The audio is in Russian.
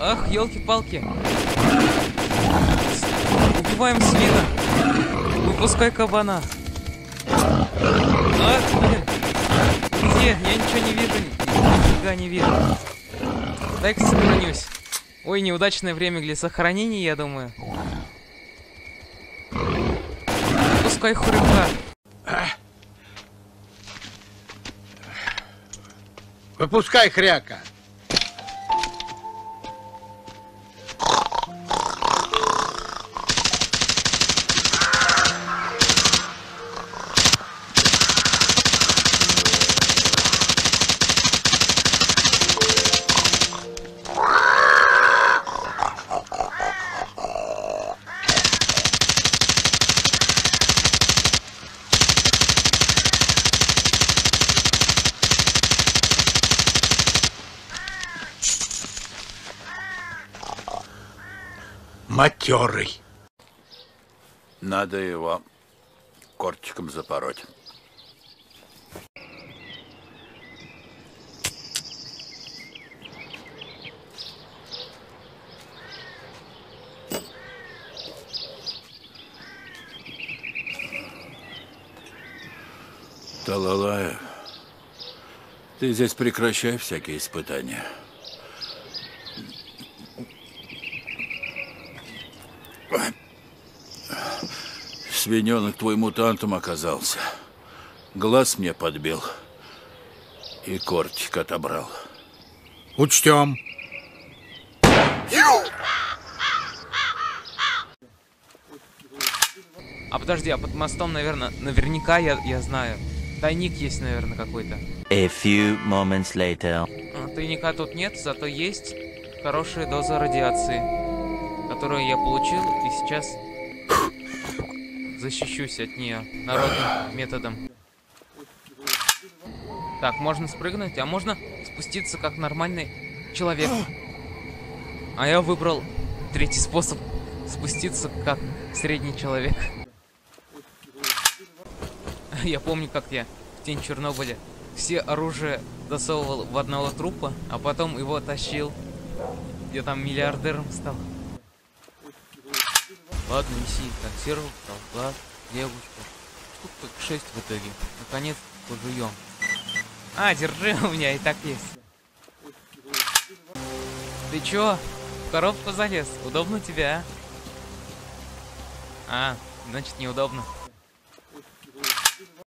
Ах, елки-палки. Убиваем свина. Выпускай кабана. Ах, блин. Где? Я ничего не вижу. Нифига не вижу. Дай-ка сохранюсь. Ой, неудачное время для сохранения, я думаю. Выпускай хурика. Выпускай хряка. Матерый. Надо его корчиком запороть. Талалаев, ты здесь прекращай всякие испытания. Свиненок твой мутантом оказался. Глаз мне подбил. И кортик отобрал. Учтем. А подожди, а под мостом, наверное, наверняка я знаю. Тайник есть, наверное, какой-то. A few moments later. Тайника тут нет, зато есть хорошая доза радиации, которую я получил, и сейчас защищусь от нее народным методом. Так, можно спрыгнуть, а можно спуститься как нормальный человек. А я выбрал третий способ — спуститься как средний человек. Я помню, как я в Тень Чернобыля все оружие засовывал в одного трупа, а потом его тащил. Я там миллиардером стал. Ладно, неси, консерву, колбас, девушку. Штук только 6 в итоге. Наконец, пожуем. А, держи, у меня и так есть. Ты чё? В коробку залез? Удобно тебе, а? А, значит, неудобно.